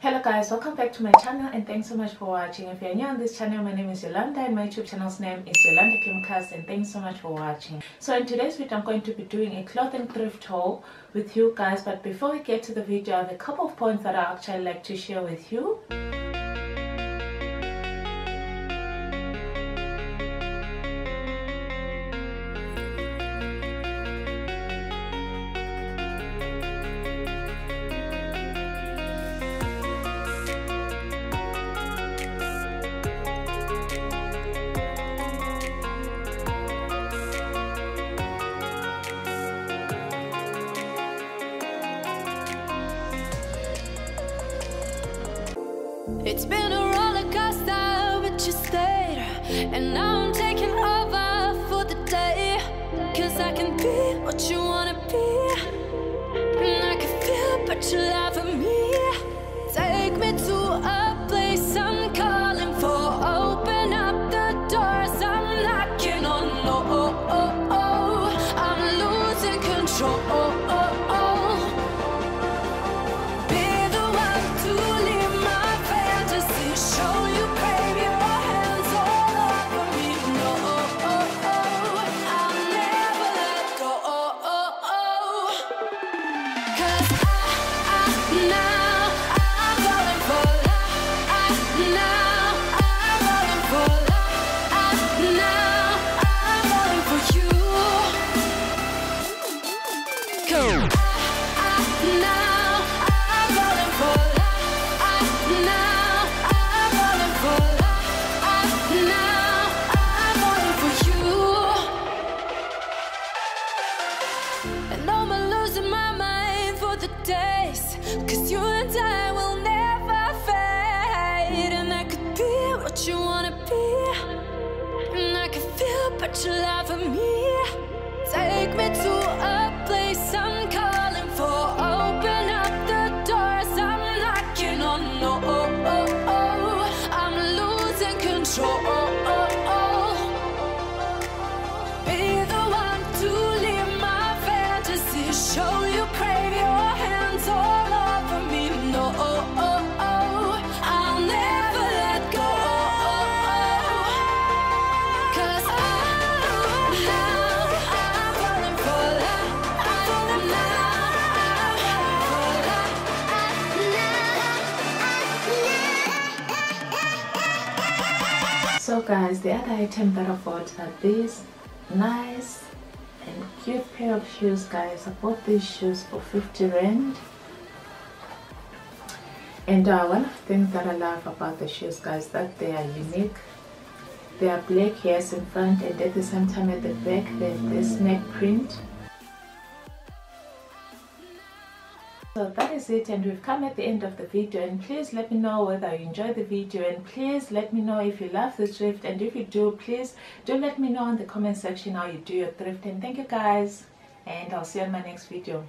Hello guys, welcome back to my channel and thanks so much for watching. If you're new on this channel, my name is Yolanda and my YouTube channel's name is Yolanda Kimcast, and thanks so much for watching. So in today's video I'm going to be doing a clothing thrift haul with you guys, but before we get to the video I have a couple of points that I actually like to share with you. It's been a roller coaster, but you stayed, and now I'm taking over for the day. Cause I can be what you wanna be, and I can feel but you lie for me. Take me to a place I'm calling for, open up the doors I'm knocking on. Oh, I'm losing control. Cause you and I will never fade, and I could be what you wanna be, and I could feel but you lie for me. Take me to a place I'm calling for, open up the doors I'm knocking on. Oh, I'm losing control. So guys, the other item that I bought are these nice and cute pair of shoes. Guys, I bought these shoes for 50 rand. And one of the things that I love about the shoes, guys, that they are unique. They are black, yes, in front, and at the same time at the back they have this snake print. So that is it, and we've come at the end of the video, and please let me know whether you enjoyed the video, and please let me know if you love the thrift, and if you do, please do let me know in the comment section how you do your thrift. And thank you guys, and I'll see you on my next video.